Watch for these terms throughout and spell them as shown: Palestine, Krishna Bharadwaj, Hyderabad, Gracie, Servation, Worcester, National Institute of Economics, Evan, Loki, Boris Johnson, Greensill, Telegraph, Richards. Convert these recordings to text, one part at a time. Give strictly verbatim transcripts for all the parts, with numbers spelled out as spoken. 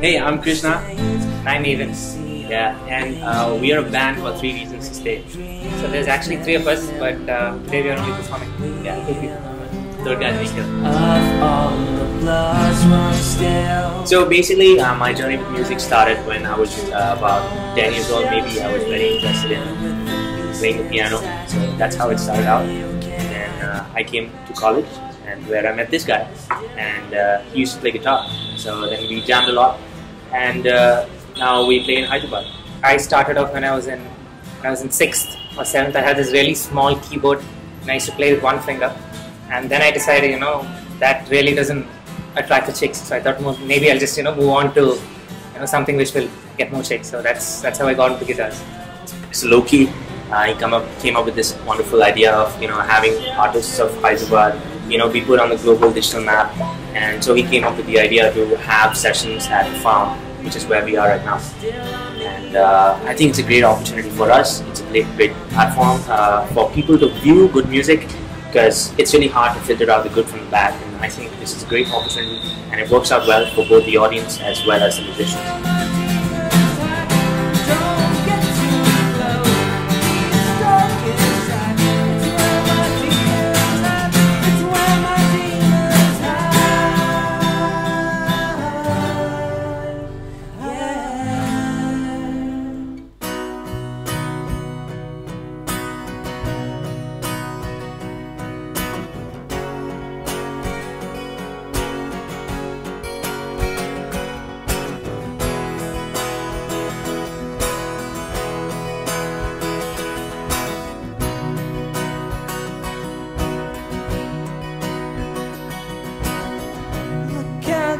Hey, I'm Krishna. I'm Evan. Yeah, and uh, we are a band for Three Reasons to Stay. So there's actually three of us, but uh, today we are only performing. Yeah, third guy here. So basically, uh, my journey with music started when I was uh, about ten years old. Maybe I was very interested in playing the piano, so that's how it started out. And then uh, I came to college, and where I met this guy, and uh, he used to play guitar. So then we jammed a lot, and uh, now we play in Hyderabad. I started off when I was in when I was in sixth or seventh. I had this really small keyboard, and I used to play with one finger. And then I decided, you know, that really doesn't attract the chicks. So I thought, well, maybe I'll just, you know, move on to, you know, something which will get more chicks. So that's that's how I got into guitars. So Loki, uh, he come up came up with this wonderful idea of, you know, having artists of Hyderabad, you know, be put on the global digital map. And so he came up with the idea to have sessions at the farm, which is where we are right now. And uh, I think it's a great opportunity for us. It's a great big platform uh, for people to view good music, because it's really hard to filter out the good from the bad. And I think this is a great opportunity, and it works out well for both the audience as well as the musicians.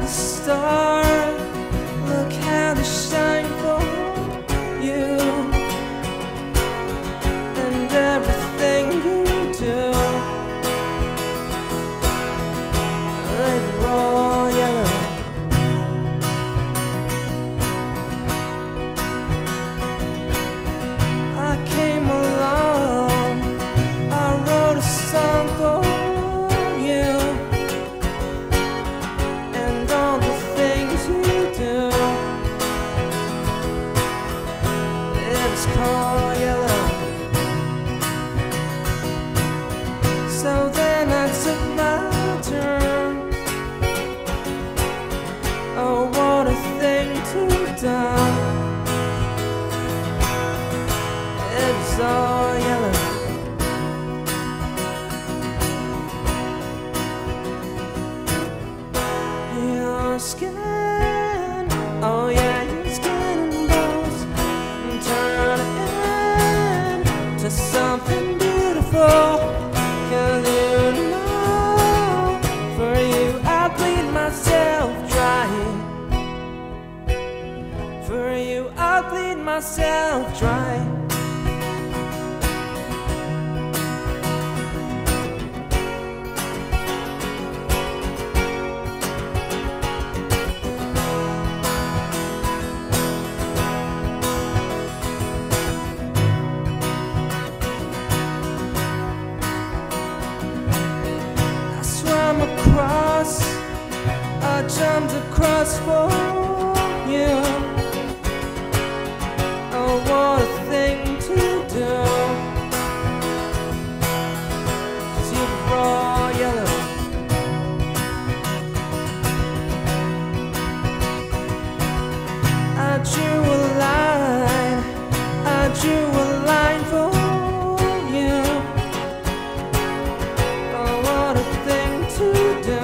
Star, look how they shine for you, and everything you do, they're all yellow. I came along, I wrote a song for you. All yellow. So then I took my turn. Oh, what a thing to do. It's all yellow. Your skin, oh yeah, your skin and bones, and turn it something beautiful. Cause you know, for you I bleed myself dry. For you I bleed myself dry. I jumped across for you. Oh, what a thing to do. 'Cause you were all yellow. I drew a line, I drew a line for you. Oh, what a thing to do.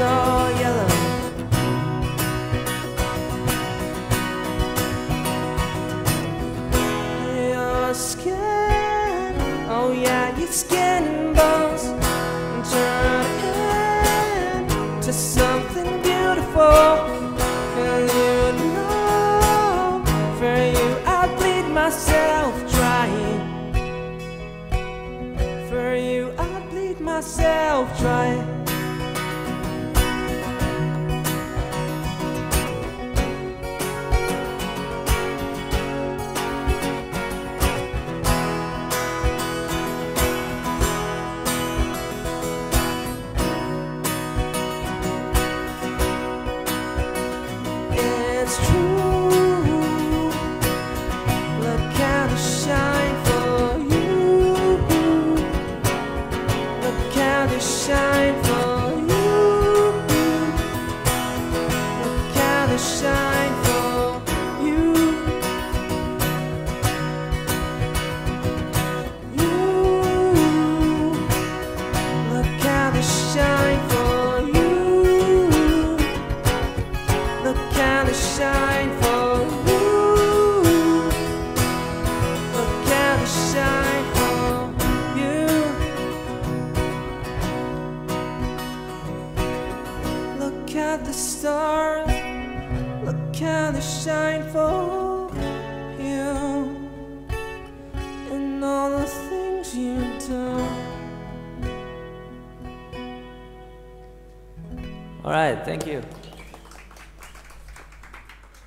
All yellow. Your skin, oh yeah, your skin and bones, and turn into something beautiful. And you know, for you I bleed myself drying. For you I bleed myself drying. Look at the stars, look how they shine for you, and all the things you do. All right, thank you.